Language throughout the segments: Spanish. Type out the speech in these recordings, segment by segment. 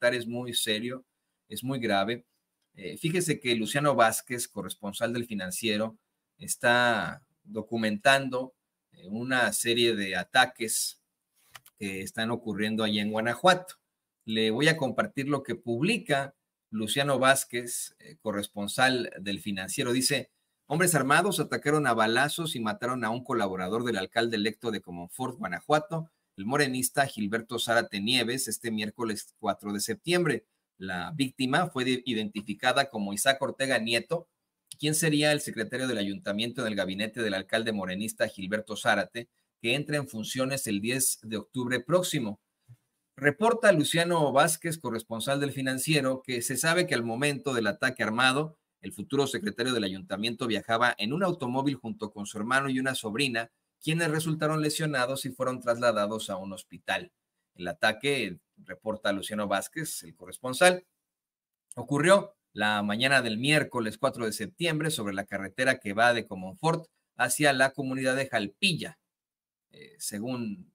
militar es muy serio, es muy grave. Fíjese que Luciano Vázquez, corresponsal del Financiero, está documentando una serie de ataques que están ocurriendo allí en Guanajuato. Le voy a compartir lo que publica Luciano Vázquez, corresponsal del Financiero. Dice: hombres armados atacaron a balazos y mataron a un colaborador del alcalde electo de Comonfort, Guanajuato, el morenista Gilberto Zárate Nieves, este miércoles 4 de septiembre. La víctima fue identificada como Isaac Ortega Nieto, quien sería el secretario del ayuntamiento del gabinete del alcalde morenista Gilberto Zárate, que entra en funciones el 10 de octubre próximo. Reporta Luciano Vázquez, corresponsal del Financiero, que se sabe que al momento del ataque armado, el futuro secretario del ayuntamiento viajaba en un automóvil junto con su hermano y una sobrina, quienes resultaron lesionados y fueron trasladados a un hospital. El ataque, reporta Luciano Vázquez, el corresponsal, ocurrió la mañana del miércoles 4 de septiembre sobre la carretera que va de Comonfort hacia la comunidad de Jalpilla, según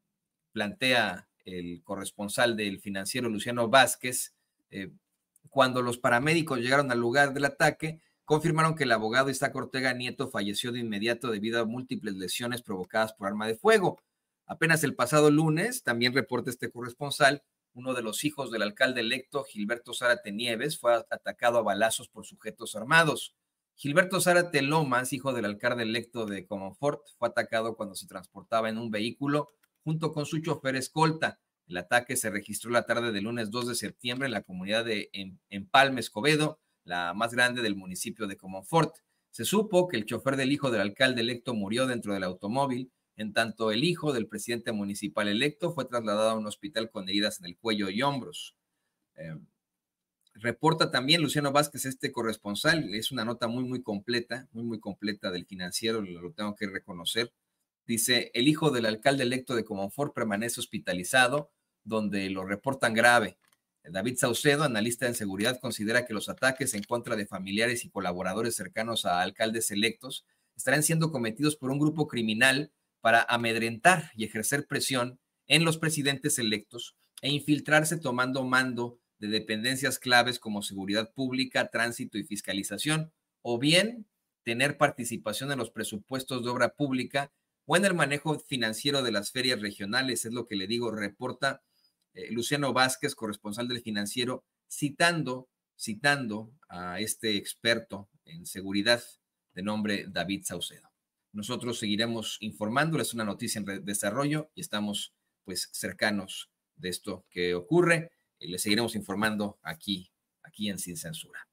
plantea el corresponsal del Financiero Luciano Vázquez. Cuando los paramédicos llegaron al lugar del ataque, confirmaron que el abogado Isaac Ortega Nieto falleció de inmediato debido a múltiples lesiones provocadas por arma de fuego. Apenas el pasado lunes, también reporta este corresponsal, uno de los hijos del alcalde electo, Gilberto Zárate Nieves, fue atacado a balazos por sujetos armados. Gilberto Zárate Lomas, hijo del alcalde electo de Comonfort, fue atacado cuando se transportaba en un vehículo junto con su chofer escolta. El ataque se registró la tarde del lunes 2 de septiembre en la comunidad de Empalme, Escobedo, la más grande del municipio de Comonfort. Se supo que el chofer del hijo del alcalde electo murió dentro del automóvil, en tanto el hijo del presidente municipal electo fue trasladado a un hospital con heridas en el cuello y hombros. Reporta también Luciano Vázquez, este corresponsal, es una nota muy, muy completa del Financiero, lo tengo que reconocer. Dice: el hijo del alcalde electo de Comonfort permanece hospitalizado, donde lo reportan grave. David Saucedo, analista en seguridad, considera que los ataques en contra de familiares y colaboradores cercanos a alcaldes electos estarán siendo cometidos por un grupo criminal para amedrentar y ejercer presión en los presidentes electos e infiltrarse tomando mando de dependencias claves como seguridad pública, tránsito y fiscalización, o bien tener participación en los presupuestos de obra pública o en el manejo financiero de las ferias regionales. Es lo que le digo, reporta Luciano Vázquez, corresponsal del Financiero, citando a este experto en seguridad de nombre David Saucedo. Nosotros seguiremos informándoles, una noticia en desarrollo y estamos pues cercanos de esto que ocurre. Les seguiremos informando aquí en Sin Censura.